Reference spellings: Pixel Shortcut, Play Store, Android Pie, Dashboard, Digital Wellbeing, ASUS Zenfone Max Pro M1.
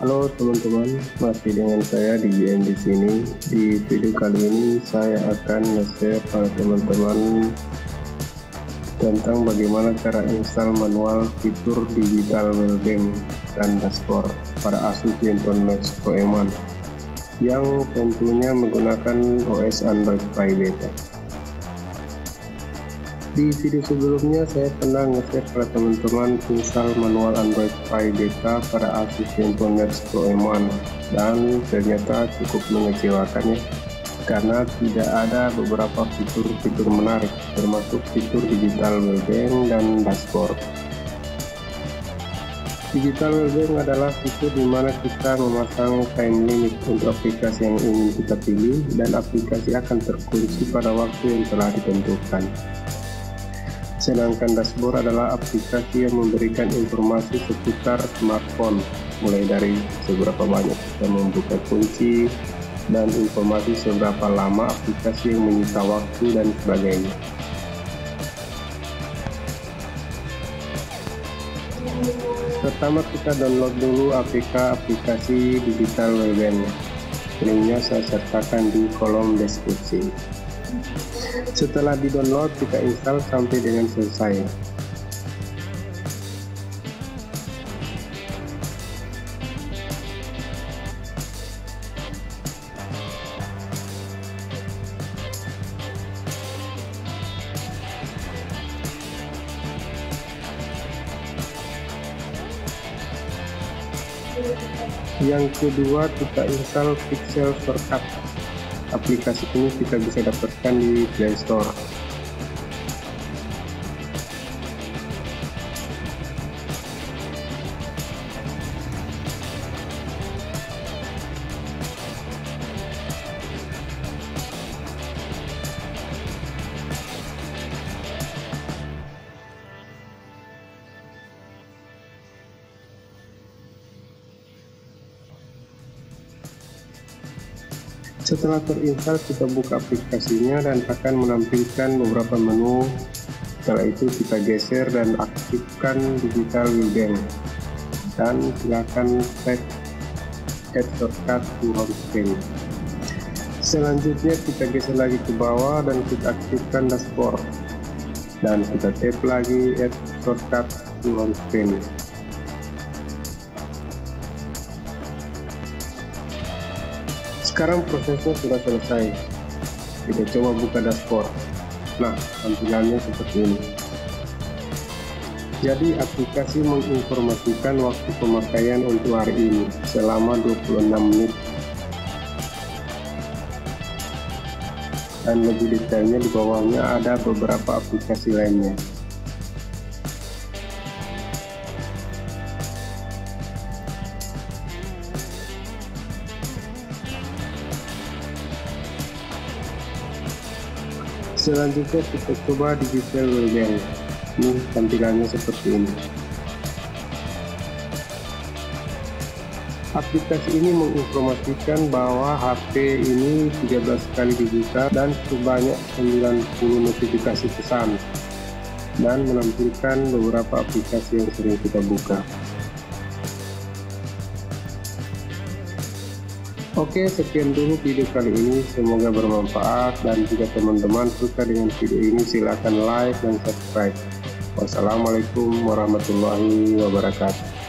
Halo teman-teman, masih dengan saya di GM di sini. Di video kali ini saya akan nge-share pada teman-teman tentang bagaimana cara install manual fitur Digital Wellbeing dan Dashboard pada ASUS Zenfone Max Pro M1 yang tentunya menggunakan OS Android Pie Beta. Di video sebelumnya saya pernah nge-share pada teman-teman install manual Android Pie Beta pada ASUS Zenfone Max Pro M1 dan ternyata cukup mengecewakan ya, karena tidak ada beberapa fitur-fitur menarik termasuk fitur Digital Wellbeing dan Dashboard. Digital Wellbeing adalah fitur di mana kita memasang time limit untuk aplikasi yang ingin kita pilih dan aplikasi akan terkunci pada waktu yang telah ditentukan. Sedangkan Dashboard adalah aplikasi yang memberikan informasi seputar smartphone, mulai dari seberapa banyak kita membuka kunci dan informasi seberapa lama aplikasi yang menyita waktu dan sebagainya. Pertama kita download dulu aplikasi Digital Wellbeing. Linknya saya sertakan di kolom deskripsi. Setelah di-download, kita install sampai dengan selesai. Yang kedua, kita install Pixel Shortcut. Aplikasi ini kita bisa dapatkan di Play Store. Setelah terinstall, kita buka aplikasinya dan akan menampilkan beberapa menu. Setelah itu kita geser dan aktifkan Digital Wellbeing dan silakan klik Add Shortcut to Home Screen. Selanjutnya kita geser lagi ke bawah dan kita aktifkan Dashboard dan kita tap lagi Add Shortcut to Home Screen. Sekarang prosesnya sudah selesai. Kita coba buka Dashboard. Nah, tampilannya seperti ini. Jadi aplikasi menginformasikan waktu pemakaian untuk hari ini selama 26 menit. Dan lebih detailnya di bawahnya ada beberapa aplikasi lainnya. Selanjutnya kita coba Digital Wellbeing. Ini tampilannya seperti ini. Aplikasi ini menginformasikan bahwa HP ini 13 kali dibuka dan sebanyak 90 notifikasi pesan dan menampilkan beberapa aplikasi yang sering kita buka. Oke, sekian dulu video kali ini, semoga bermanfaat dan jika teman-teman suka dengan video ini silakan like dan subscribe. Wassalamualaikum warahmatullahi wabarakatuh.